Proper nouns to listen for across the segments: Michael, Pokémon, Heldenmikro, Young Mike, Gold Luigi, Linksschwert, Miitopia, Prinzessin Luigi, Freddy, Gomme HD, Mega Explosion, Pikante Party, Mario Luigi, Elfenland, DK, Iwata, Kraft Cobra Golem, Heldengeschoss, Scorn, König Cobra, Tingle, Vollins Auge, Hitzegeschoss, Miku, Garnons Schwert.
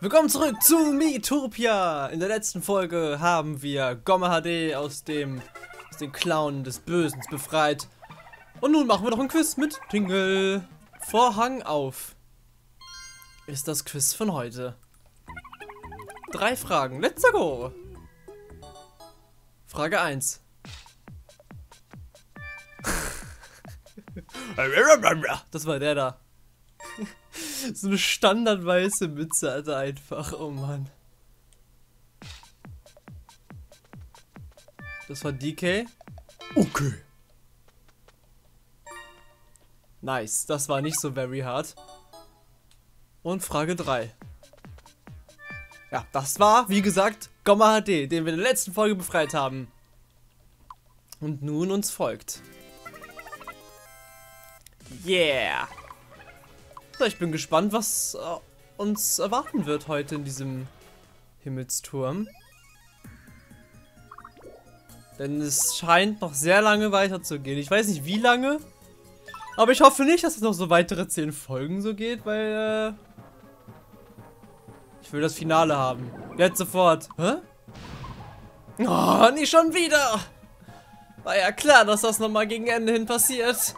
Willkommen zurück zu Miitopia! In der letzten Folge haben wir Gomme HD aus den Clown des Bösen befreit. Und nun machen wir noch ein Quiz mit Tingle. Vorhang auf. Ist das Quiz von heute. 3 Fragen. Let's go! Frage 1. Das war der da. So eine standardweiße Mütze, Alter, einfach. Oh Mann. Das war DK. Okay. Nice, das war nicht so very hard. Und Frage 3. Ja, das war, wie gesagt, Gomme HD, den wir in der letzten Folge befreit haben. Und nun uns folgt. Yeah. So, ich bin gespannt, was uns erwarten wird heute in diesem Himmelsturm. Denn es scheint noch sehr lange weiterzugehen. Ich weiß nicht, wie lange. Aber ich hoffe nicht, dass es noch so weitere 10 Folgen so geht, weil ich will das Finale haben. Jetzt sofort. Hä? Oh, nicht schon wieder. War ja klar, dass das nochmal gegen Ende hin passiert.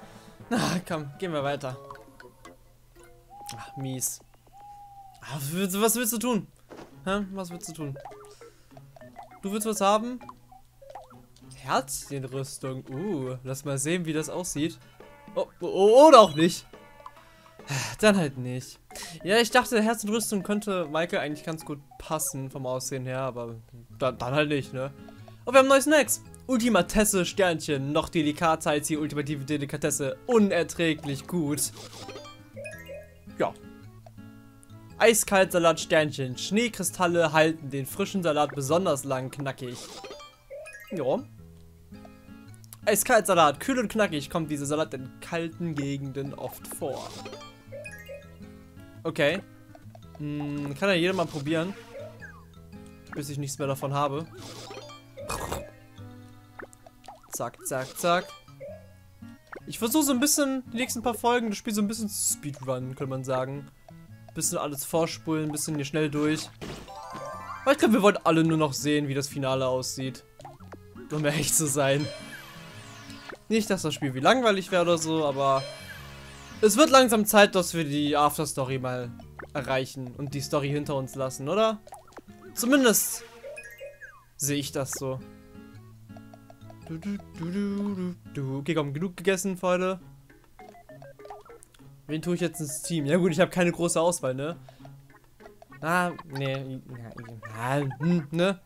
Na, komm, gehen wir weiter. Ach, mies. Was willst du tun? Hä? Was willst du tun? Du willst was haben? Herzchenrüstung. Lass mal sehen, wie das aussieht. Oh, oder auch nicht. Dann halt nicht. Ja, ich dachte, Herzchenrüstung könnte Michael eigentlich ganz gut passen vom Aussehen her, aber dann halt nicht, ne? Oh, wir haben neue Snacks. Ultimatesse Sternchen. Noch delikat heißt die ultimative Delikatesse. Unerträglich gut. Ja. Eiskaltsalat Sternchen. Schneekristalle halten den frischen Salat besonders lang knackig. Ja. Eiskaltsalat. Kühl und knackig kommt dieser Salat in kalten Gegenden oft vor. Okay. Kann ja jeder mal probieren. Bis ich nichts mehr davon habe. Zack, zack, zack. Ich versuche so ein bisschen, die nächsten paar Folgen, das Spiel so ein bisschen Speedrun, könnte man sagen. Ein bisschen alles vorspulen, ein bisschen hier schnell durch. Aber ich glaube, wir wollen alle nur noch sehen, wie das Finale aussieht. Um echt zu sein. Nicht, dass das Spiel wie langweilig wäre oder so, aber es wird langsam Zeit, dass wir die Afterstory mal erreichen und die Story hinter uns lassen, oder? Zumindest sehe ich das so. Okay, komm, genug gegessen, Freunde. Wen tue ich jetzt ins Team? Ja gut, ich habe keine große Auswahl, ne? Ne?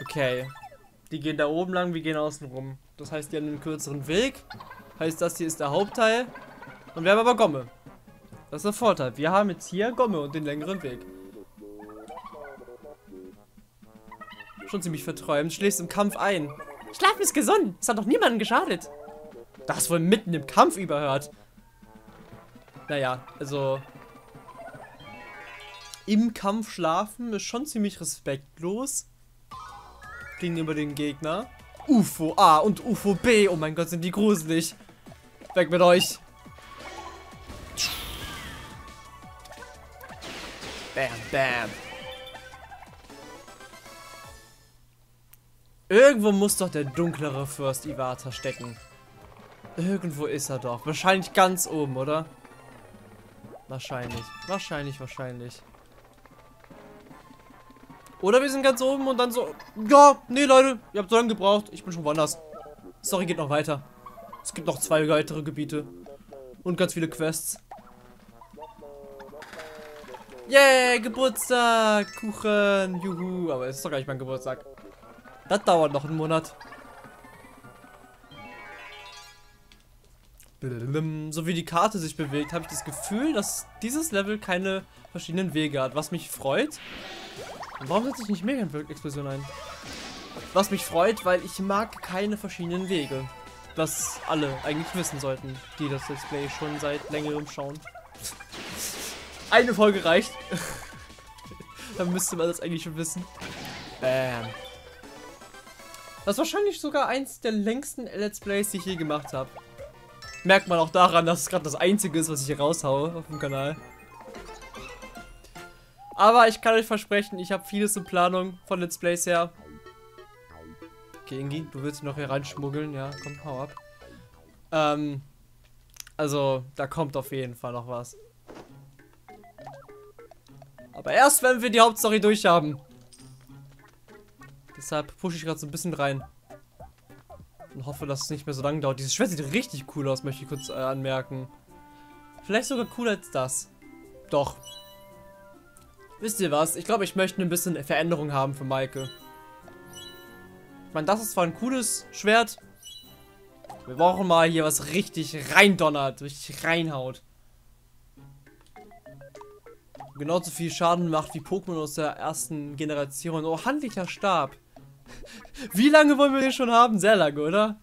Okay. Die gehen da oben lang, wir gehen außen rum. Das heißt, die haben einen kürzeren Weg. Heißt, das hier ist der Hauptteil. Und wir haben aber Gomme. Das ist der Vorteil. Wir haben jetzt hier Gomme und den längeren Weg. Schon ziemlich verträumt. Schläfst im Kampf ein. Schlafen ist gesund. Es hat doch niemandem geschadet. Das wohl mitten im Kampf überhört. Naja, also im Kampf schlafen ist schon ziemlich respektlos gegenüber dem Gegner. UFO A und UFO B. Oh mein Gott, sind die gruselig. Weg mit euch. Bam, bam. Irgendwo muss doch der dunklere Fürst Iwata stecken. Irgendwo ist er doch. Wahrscheinlich ganz oben, oder? Wahrscheinlich. Wahrscheinlich. Oder wir sind ganz oben und dann so... Ja, nee, Leute. Ihr habt so lange gebraucht. Ich bin schon woanders. Sorry, geht noch weiter. Es gibt noch 2 weitere Gebiete. Und ganz viele Quests. Yay, Geburtstag, Kuchen, juhu, aber es ist doch gar nicht mein Geburtstag. Das dauert noch einen Monat. So wie die Karte sich bewegt, habe ich das Gefühl, dass dieses Level keine verschiedenen Wege hat, was mich freut. Und warum setze ich nicht Mega Explosion ein? Was mich freut, weil ich mag keine verschiedenen Wege. Das alle eigentlich wissen sollten, die das Display schon seit längerem schauen. Eine Folge reicht. Dann müsste man das eigentlich schon wissen. Bam. Das ist wahrscheinlich sogar eins der längsten Let's Plays, die ich je gemacht habe. merkt man auch daran, dass es gerade das einzige ist, was ich hier raushaue auf dem Kanal. Aber ich kann euch versprechen, ich habe vieles in Planung von Let's Plays her. Okay, Ingi, du willst noch hier reinschmuggeln, ja, komm, hau ab. Also, da kommt auf jeden Fall noch was. Aber erst, wenn wir die Hauptstory durch haben. Deshalb pushe ich gerade so ein bisschen rein. Und hoffe, dass es nicht mehr so lange dauert. Dieses Schwert sieht richtig cool aus, möchte ich kurz anmerken. Vielleicht sogar cooler als das. Doch. Wisst ihr was? Ich glaube, ich möchte ein bisschen Veränderung haben für Maike. Ich meine, das ist zwar ein cooles Schwert. Wir brauchen mal hier was richtig reindonnert, richtig reinhaut. Genauso viel Schaden macht wie Pokémon aus der ersten Generation. Oh, handlicher Stab. Wie lange wollen wir den schon haben? Sehr lange, oder?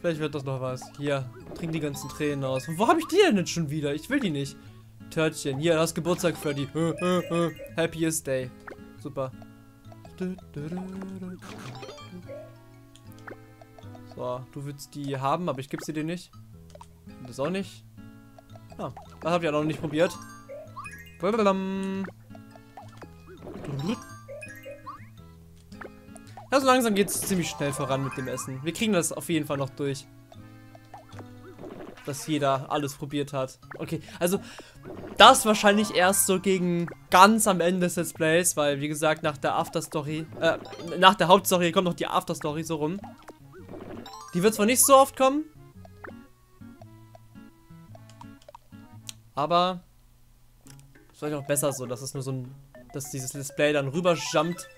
Vielleicht wird das noch was. Hier, trink die ganzen Tränen aus. Wo habe ich die denn jetzt schon wieder? Ich will die nicht. Törtchen. Hier, du hast Geburtstag, Freddy. Happiest Day. Super. So, du willst die haben, aber ich gebe sie dir nicht. Das auch nicht. Ah, das habe ich ja noch nicht probiert. Ja, so langsam geht es ziemlich schnell voran mit dem Essen. Wir kriegen das auf jeden Fall noch durch. Dass jeder alles probiert hat. Okay, also das wahrscheinlich erst so gegen ganz am Ende des Let's Plays, weil wie gesagt, nach der Afterstory, nach der Hauptstory kommt noch die Afterstory so rum. Die wird zwar nicht so oft kommen, aber ist vielleicht auch besser so, dass es nur so ein, dass dieses Let's Play dann rüber jumpt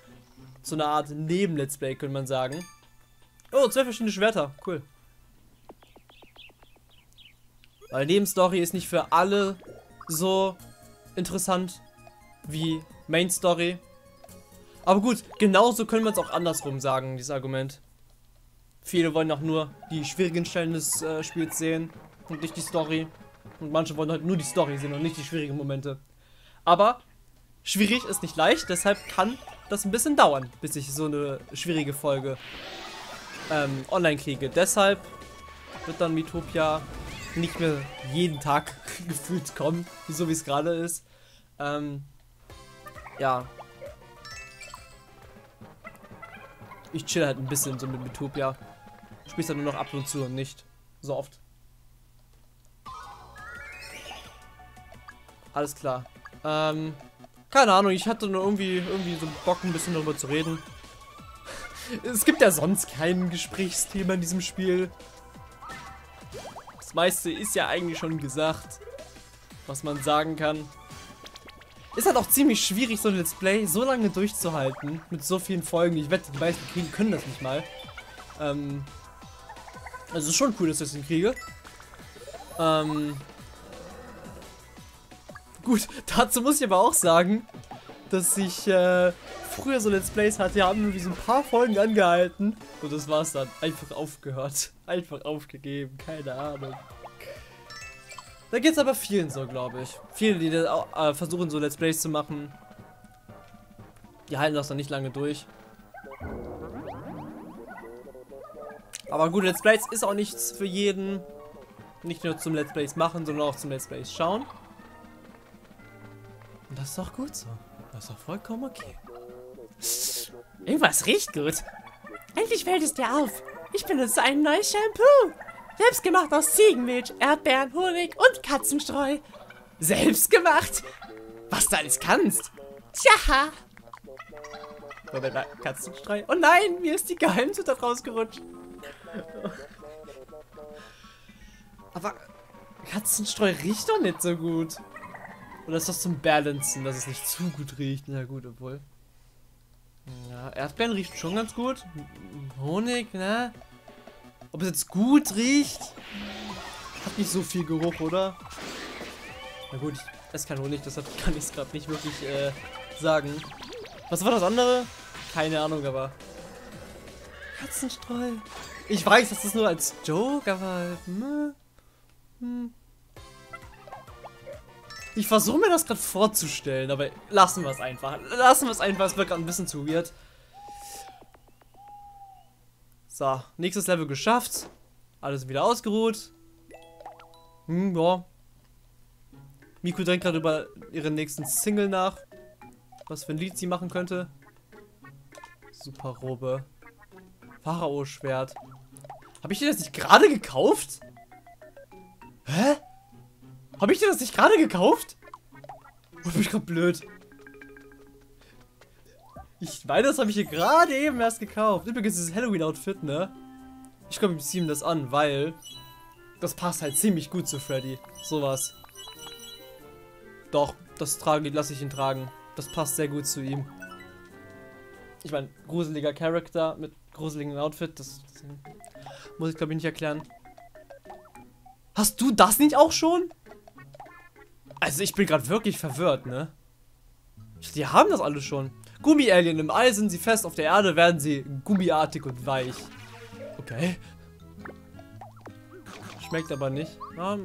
zu einer Art Neben-Let's Play, könnte man sagen. Oh, 12 verschiedene Schwerter, cool. Weil Nebenstory ist nicht für alle so interessant wie Main Story. Aber gut, genauso können wir es auch andersrum sagen, dieses Argument. Viele wollen auch nur die schwierigen Stellen des Spiels sehen und nicht die Story. Und manche wollen halt nur die Story sehen und nicht die schwierigen Momente. Aber schwierig ist nicht leicht, deshalb kann das ein bisschen dauern, bis ich so eine schwierige Folge online kriege. Deshalb wird dann Miitopia nicht mehr jeden Tag gefühlt kommen, so wie es gerade ist. Ja. Ich chill halt ein bisschen so mit Miitopia. Spiel's halt nur noch ab und zu und nicht so oft. Alles klar. Keine Ahnung, ich hatte nur irgendwie so Bock, ein bisschen darüber zu reden. Es gibt ja sonst kein Gesprächsthema in diesem Spiel. Das meiste ist ja eigentlich schon gesagt, was man sagen kann. Ist halt auch ziemlich schwierig, so ein Let's Play so lange durchzuhalten, mit so vielen Folgen. Ich wette, die meisten kriegen können das nicht mal. Also es ist schon cool, dass ich das hinkriege. Gut, dazu muss ich aber auch sagen, dass ich früher so Let's Plays hatte, die haben irgendwie so ein paar Folgen angehalten. Und das war's dann. Einfach aufgehört. Einfach aufgegeben. Keine Ahnung. Da geht's aber vielen so, glaube ich. Viele, die versuchen so Let's Plays zu machen, die halten das dann nicht lange durch. Aber gut, Let's Plays ist auch nichts für jeden. Nicht nur zum Let's Plays machen, sondern auch zum Let's Plays schauen. Und das ist doch gut so. Das ist doch vollkommen okay. Irgendwas riecht gut. Endlich fällt es dir auf. Ich benutze ein neues Shampoo. Selbstgemacht aus Ziegenmilch, Erdbeeren, Honig und Katzenstreu. Selbstgemacht? Was du alles kannst? Tja. Katzenstreu. Oh nein, mir ist die Geheimzutat rausgerutscht. Aber Katzenstreu riecht doch nicht so gut. Oder ist das zum Balancen, dass es nicht zu gut riecht? Na gut, obwohl. Ja, Erdbeeren riecht schon ganz gut. Honig, ne? Ob es jetzt gut riecht? Hat nicht so viel Geruch, oder? Na gut, ich esse keinen Honig, deshalb kann ich es gerade nicht wirklich sagen. Was war das andere? Keine Ahnung, aber. Katzenstreu. Ich weiß, das ist nur als Joke, aber. Ich versuche mir das gerade vorzustellen, aber lassen wir es einfach. Lassen wir es einfach, es wird gerade ein bisschen zu weird. So, nächstes Level geschafft. Alles wieder ausgeruht. Ja. Miku denkt gerade über ihren nächsten Single nach. Was für ein Lied sie machen könnte. Super Robe. Pharao-Schwert. Habe ich dir das nicht gerade gekauft? Hä? Habe ich dir das nicht gerade gekauft? Oh, bin ich gerade blöd. Ich meine, das habe ich dir gerade eben erst gekauft. Übrigens dieses Halloween-Outfit, ne? Ich glaube, ich ziehe ihm das an, weil das passt halt ziemlich gut zu Freddy. Sowas. Doch, das tragen, lasse ich ihn tragen. Das passt sehr gut zu ihm. Ich meine, gruseliger Charakter mit gruseligem Outfit, das muss ich glaube ich nicht erklären. Hast du das nicht auch schon? Also ich bin gerade wirklich verwirrt, ne? Die haben das alle schon. Gummi-Alien, im All sind sie fest, auf der Erde werden sie gummiartig und weich. Okay. Schmeckt aber nicht. Ja,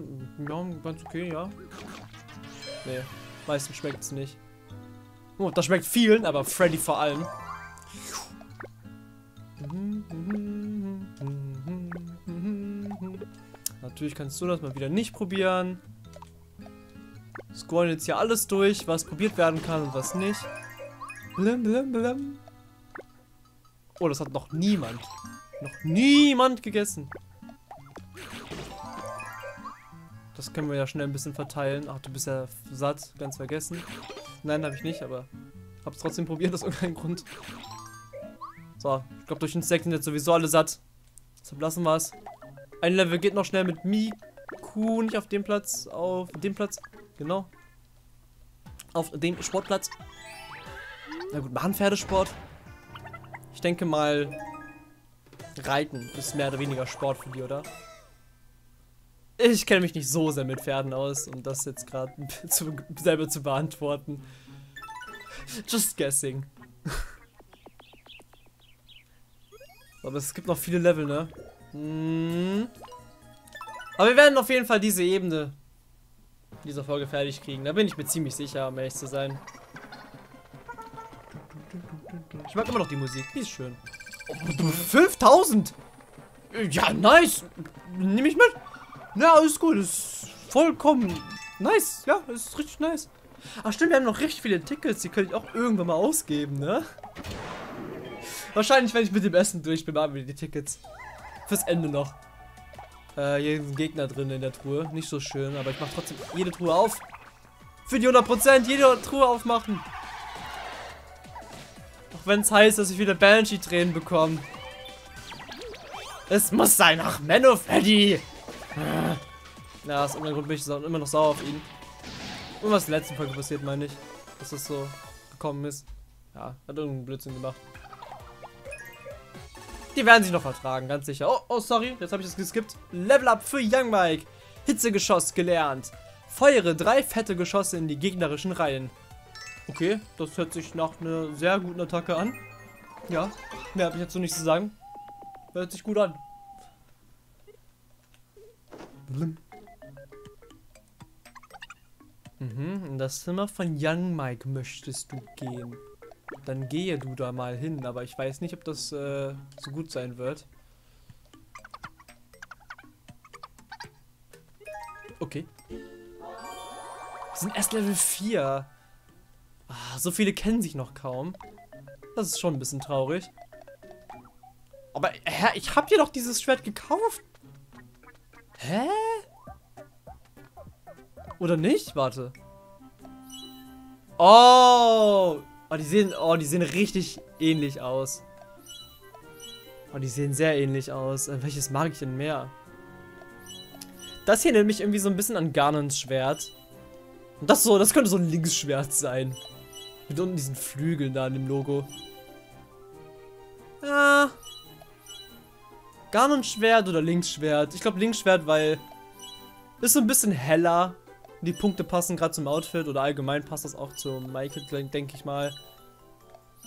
ganz okay, ja. Nee, meistens schmeckt es nicht. Oh, das schmeckt vielen, aber Freddy vor allem. Natürlich kannst du das mal wieder nicht probieren. Scrollen jetzt hier alles durch, was probiert werden kann und was nicht. Blim, blim, blim. Oh, das hat noch niemand. Noch niemand gegessen. Das können wir ja schnell ein bisschen verteilen. Ach, du bist ja satt, ganz vergessen. Nein, habe ich nicht, aber hab's trotzdem probiert aus irgendeinem Grund. So, ich glaube durch Insekten sind jetzt sowieso alle satt. Deshalb lassen wir es. Ein Level geht noch schnell mit Miku, nicht auf dem Platz, auf dem Platz, genau. Auf dem Sportplatz. Na gut, machen Pferdesport. Ich denke mal, Reiten ist mehr oder weniger Sport für die, oder? Ich kenne mich nicht so sehr mit Pferden aus, um das jetzt gerade selber zu beantworten. Just guessing. Aber es gibt noch viele Level, ne? Hm. Aber wir werden auf jeden Fall diese Ebene in dieser Folge fertig kriegen. Da bin ich mir ziemlich sicher, um ehrlich zu sein. Ich mag immer noch die Musik, die ist schön. Oh, 5000! Ja, nice! Nimm ich mit! Na, ja, alles gut, ist vollkommen nice, ja, ist richtig nice. Ach stimmt, wir haben noch richtig viele Tickets, die könnte ich auch irgendwann mal ausgeben, ne? Wahrscheinlich, wenn ich mit dem Essen durch bin, haben wir die Tickets. Fürs Ende noch. Hier sind Gegner drin in der Truhe, nicht so schön, aber ich mache trotzdem jede Truhe auf. Für die 100%, jede Truhe aufmachen. Auch wenn es heißt, dass ich wieder Banshee-Tränen bekomme. Es muss sein, ach Menno Freddy! Ja, aus irgendeinem Grund bin ich immer noch sauer auf ihn. Und was in der letzten Folge passiert, meine ich. Dass das so gekommen ist. Ja, hat irgendeinen Blödsinn gemacht. Die werden sich noch vertragen, ganz sicher. Oh, oh, sorry, jetzt habe ich das geskippt. Level up für Young Mike. Hitzegeschoss gelernt. Feuere 3 fette Geschosse in die gegnerischen Reihen. Okay, das hört sich nach einer sehr guten Attacke an. Ja, mehr habe ich dazu nichts zu sagen. Hört sich gut an. Mhm, in das Zimmer von Young Mike möchtest du gehen. Dann gehe du da mal hin, aber ich weiß nicht, ob das so gut sein wird. Okay. Wir sind erst Level 4. Ah, so viele kennen sich noch kaum. Das ist schon ein bisschen traurig. Aber, hä, ich hab dir doch dieses Schwert gekauft. Hä? Oder nicht? Warte. Oh! Oh, die sehen richtig ähnlich aus. Oh, die sehen sehr ähnlich aus. Welches mag ich denn mehr? Das hier erinnert mich irgendwie so ein bisschen an Garnons Schwert. Und das so, das könnte so ein Linksschwert sein. Mit unten diesen Flügeln da an dem Logo. Ja. Garnons Schwert oder Linksschwert? Ich glaube Linksschwert, weil ist so ein bisschen heller. Die Punkte passen gerade zum Outfit oder allgemein passt das auch zu Michael, denke ich mal.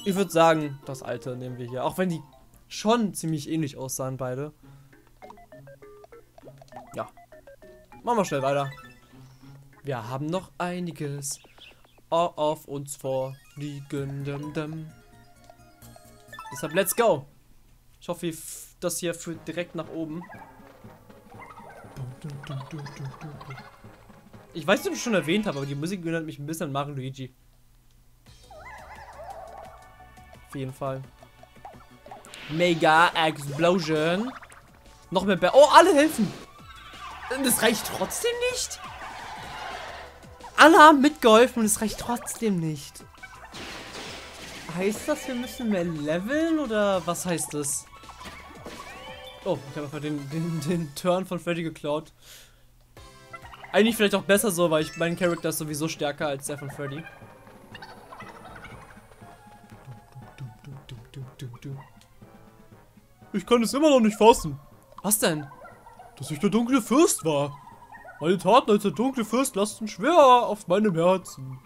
Ich würde sagen, das alte nehmen wir hier. Auch wenn die schon ziemlich ähnlich aussahen, beide. Ja. Machen wir schnell weiter. Wir haben noch einiges auf uns vorliegen. Deshalb, let's go. Ich hoffe, das hier führt direkt nach oben. Ich weiß, dass ich schon erwähnt habe, aber die Musik erinnert mich ein bisschen an Mario Luigi. Auf jeden Fall. Mega Explosion. Noch mehr Bär. Oh, alle helfen. Das reicht trotzdem nicht. Alle haben mitgeholfen und es reicht trotzdem nicht. Heißt das, wir müssen mehr leveln oder was heißt das? Oh, ich habe einfach den Turn von Freddy geklaut. Eigentlich vielleicht auch besser so, weil mein Charakter ist sowieso stärker als der von Freddy. Ich kann es immer noch nicht fassen. Was denn? Dass ich der dunkle Fürst war. Meine Taten als der dunkle Fürst lasten schwer auf meinem Herzen.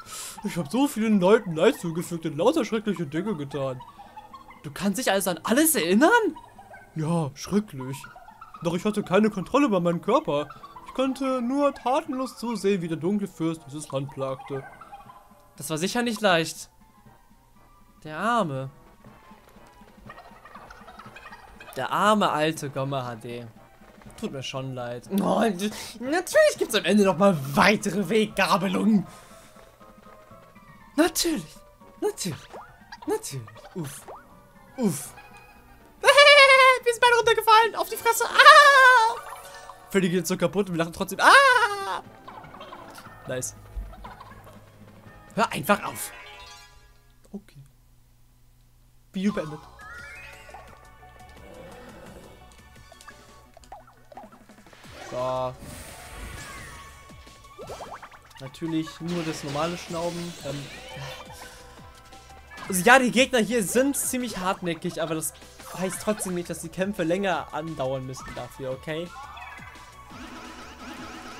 Ich habe so vielen Leuten Leid zugefügt und lauter schreckliche Dinge getan. Du kannst dich also an alles erinnern? Ja, schrecklich. Doch ich hatte keine Kontrolle über meinen Körper. Ich konnte nur tatenlos zusehen, wie der dunkle Fürst dieses Land plagte. Das war sicher nicht leicht. Der Arme. Der arme alte Gomme HD. Tut mir schon leid. Oh, natürlich gibt es am Ende nochmal weitere Weggabelungen. Natürlich. Natürlich. Natürlich. Uff. Uff. Mir ist beide runtergefallen. Auf die Fresse. Ah! Freddy geht so kaputt und wir lachen trotzdem. Ah! Nice. Hör einfach auf. Okay. Video beendet. So. Natürlich nur das normale Schnauben. Also ja, die Gegner hier sind ziemlich hartnäckig, aber das heißt trotzdem nicht, dass die Kämpfe länger andauern müssen dafür, okay?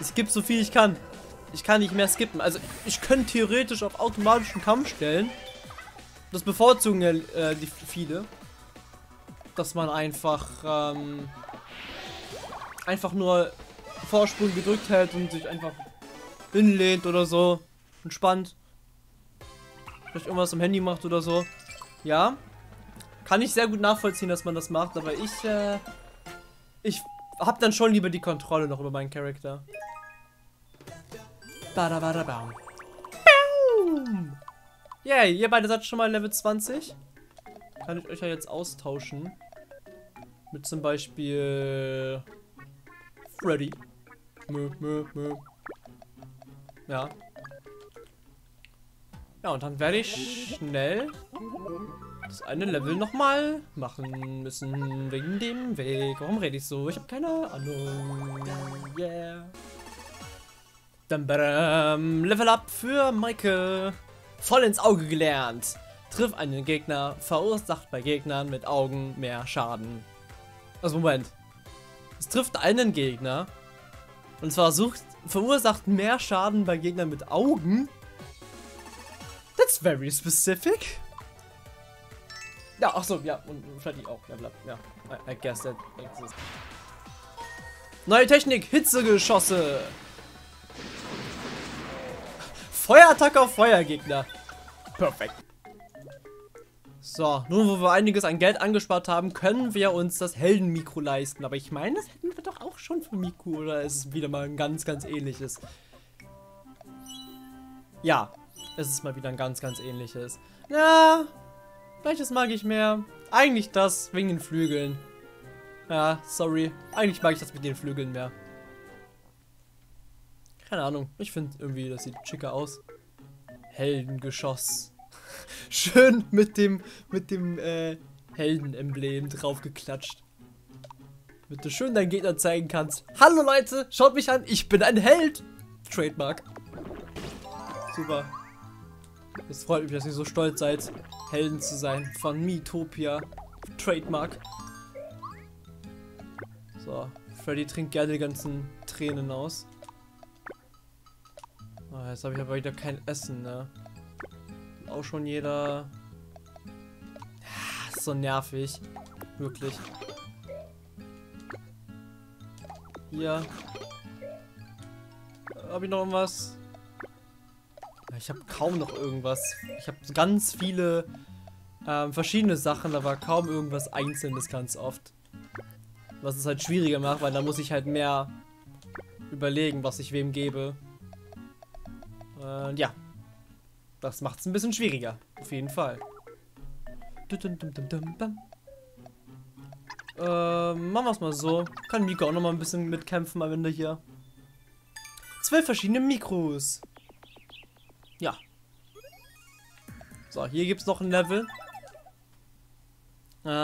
Ich skippe so viel ich kann. Ich kann nicht mehr skippen. Also ich könnte theoretisch auf automatischen Kampf stellen. Das bevorzugen die viele. Dass man einfach... einfach nur Vorsprung gedrückt hält und sich einfach hinlehnt oder so. Entspannt. Vielleicht irgendwas am Handy macht oder so. Ja. Kann ich sehr gut nachvollziehen, dass man das macht, aber ich hab dann schon lieber die Kontrolle noch über meinen Charakter. Badabadabam. Baum. Yay, ihr beide seid schon mal Level 20. Kann ich euch ja jetzt austauschen. Mit zum Beispiel... Freddy. Ja. Ja, und dann werde ich schnell das eine Level nochmal machen müssen. Wegen dem Weg. Warum rede ich so? Ich habe keine Ahnung. Yeah. Dann badam. Level up für Michael. Voll ins Auge gelernt. Triff einen Gegner. Verursacht bei Gegnern mit Augen mehr Schaden. Also Moment. Es trifft einen Gegner und zwar verursacht mehr Schaden bei Gegnern mit Augen. That's very specific. Ja, ach so, ja, und Freddy auch. Ja, ja, I guess that exists. Neue Technik, Hitzegeschosse. Feuerattacke auf Feuergegner. Perfekt. So, nun wo wir einiges an Geld angespart haben, können wir uns das Heldenmikro leisten. Aber ich meine, das hätten wir doch auch schon für Miku, oder ist es wieder mal ein ganz ähnliches? Ja, es ist mal wieder ein ganz ähnliches. Ja, welches mag ich mehr? Eigentlich das, wegen den Flügeln. Ja, sorry. Eigentlich mag ich das mit den Flügeln mehr. Keine Ahnung, ich finde irgendwie, das sieht schicker aus. Heldengeschoss. Schön mit dem Heldenemblem draufgeklatscht. Damit du schön deinen Gegner zeigen kannst. Hallo Leute, schaut mich an, ich bin ein Held. Trademark. Super. Es freut mich, dass ihr so stolz seid, Helden zu sein von Miitopia. Trademark. So, Freddy trinkt gerne die ganzen Tränen aus. Oh, jetzt habe ich aber wieder kein Essen, ne? Auch schon jeder. Ja, so nervig. Wirklich. Hier. Habe ich noch irgendwas? Ich habe kaum noch irgendwas. Ich habe ganz viele verschiedene Sachen, aber kaum irgendwas Einzelnes ganz oft. Was es halt schwieriger macht, weil da muss ich halt mehr überlegen, was ich wem gebe. Und ja. Das macht es ein bisschen schwieriger. Auf jeden Fall. Machen wir es mal so. Kann Miku auch noch mal ein bisschen mitkämpfen am Ende hier. 12 verschiedene Mikros. Ja. So, hier gibt es noch ein Level.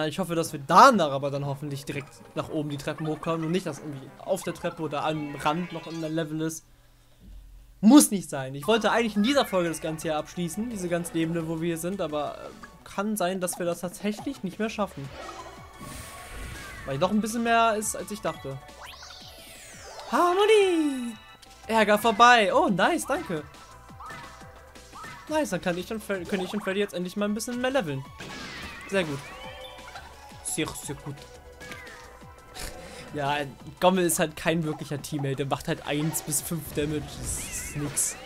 Ich hoffe, dass wir danach aber dann hoffentlich direkt nach oben die Treppen hochkommen und nicht, dass irgendwie auf der Treppe oder am Rand noch ein Level ist. Muss nicht sein. Ich wollte eigentlich in dieser Folge das Ganze hier abschließen, diese ganze Ebene, wo wir hier sind, aber kann sein, dass wir das tatsächlich nicht mehr schaffen. Weil noch ein bisschen mehr ist, als ich dachte. Harmonie! Ärger vorbei! Oh, nice, danke! Nice, dann könnte ich und Freddy jetzt endlich mal ein bisschen mehr leveln. Sehr gut. Sehr, sehr gut. Ja, Gomme ist halt kein wirklicher Teammate. Der macht halt 1 bis 5 Damage. Das ist nix.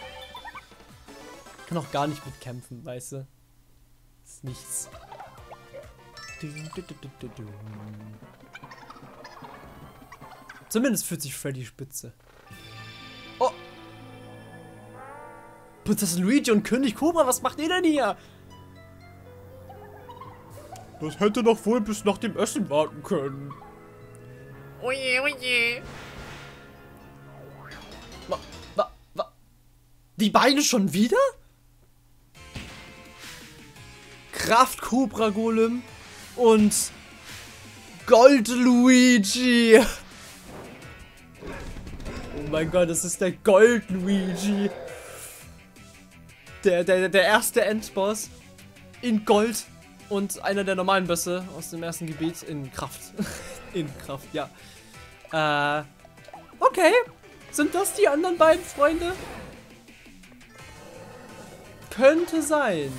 Kann auch gar nicht mitkämpfen, weißt du? Das ist nichts. Zumindest fühlt sich Freddy spitze. Oh! Prinzessin Luigi und König Cobra, was macht ihr denn hier? Das hätte doch wohl bis nach dem Essen warten können. Oje, oje. Die Beine schon wieder? Kraft Cobra Golem und Gold Luigi. Oh mein Gott, das ist der Gold Luigi. Der erste Endboss in Gold und einer der normalen Bösse aus dem ersten Gebiet in Kraft. In Kraft, ja. Okay. Sind das die anderen beiden Freunde? Könnte sein.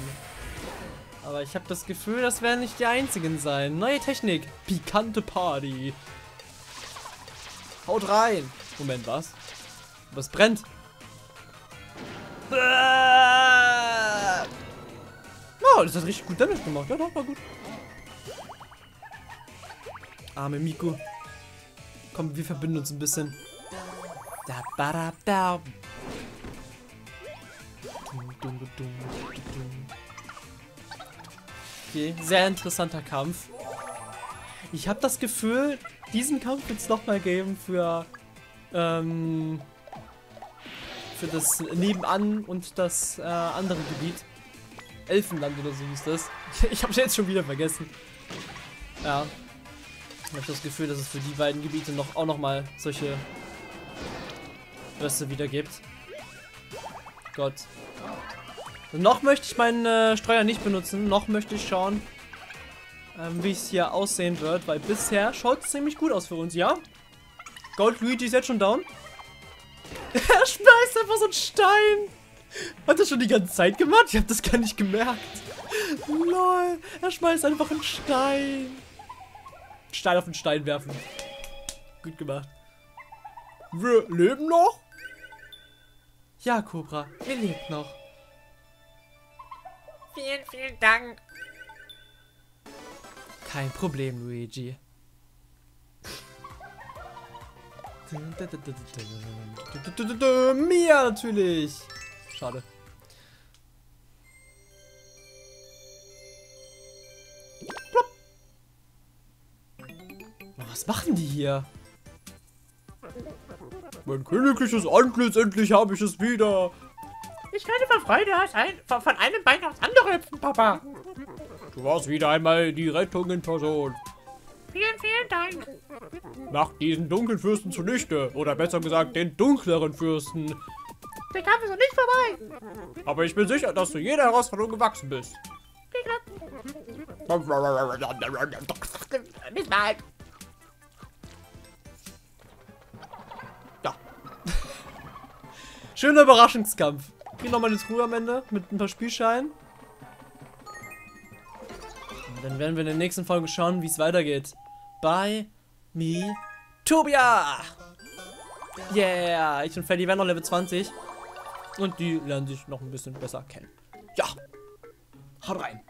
Aber ich habe das Gefühl, das werden nicht die einzigen sein. Neue Technik. Pikante Party. Haut rein. Moment, was? Was brennt? Oh, das hat richtig gut Damage gemacht. Ja, doch, war gut. Arme Miku. Komm, wir verbinden uns ein bisschen. Okay, sehr interessanter Kampf. Ich habe das Gefühl, diesen Kampf wird es nochmal geben für das Nebenan und das andere Gebiet. Elfenland oder so ist das. Ich habe jetzt schon wieder vergessen. Ja. Ich habe das Gefühl, dass es für die beiden Gebiete auch noch mal solche Reste wieder gibt. Gott. Und noch möchte ich meinen Streuer nicht benutzen. Noch möchte ich schauen, wie es hier aussehen wird. Weil bisher schaut es ziemlich gut aus für uns, ja? Gold Luigi ist jetzt schon down. Er schmeißt einfach so einen Stein. Hat er schon die ganze Zeit gemacht? Ich habe das gar nicht gemerkt. Lol. Er schmeißt einfach einen Stein. Stein auf den Stein werfen. Gut gemacht. Wir leben noch? Ja, Cobra, ihr lebt noch. Vielen, vielen Dank. Kein Problem, Luigi. Mia natürlich. Schade. Was machen die hier? Mein königliches Antlitz, endlich habe ich es wieder. Ich kann von Freude von einem Bein aufs andere hüpfen, Papa. Du warst wieder einmal die Rettung in Person. Vielen, vielen Dank. Mach diesen dunklen Fürsten zunichte. Oder besser gesagt, den dunkleren Fürsten. Der Kampf ist noch nicht vorbei. Aber ich bin sicher, dass du jeder Herausforderung gewachsen bist. Bis bald. Schöner Überraschungskampf. Ich kriege nochmal eine Truhe am Ende mit ein paar Spielscheinen. Und dann werden wir in der nächsten Folge schauen, wie es weitergeht. Bei Miitopia! Yeah! Ich und Freddy werden noch Level 20. Und die lernen sich noch ein bisschen besser kennen. Ja! Haut rein!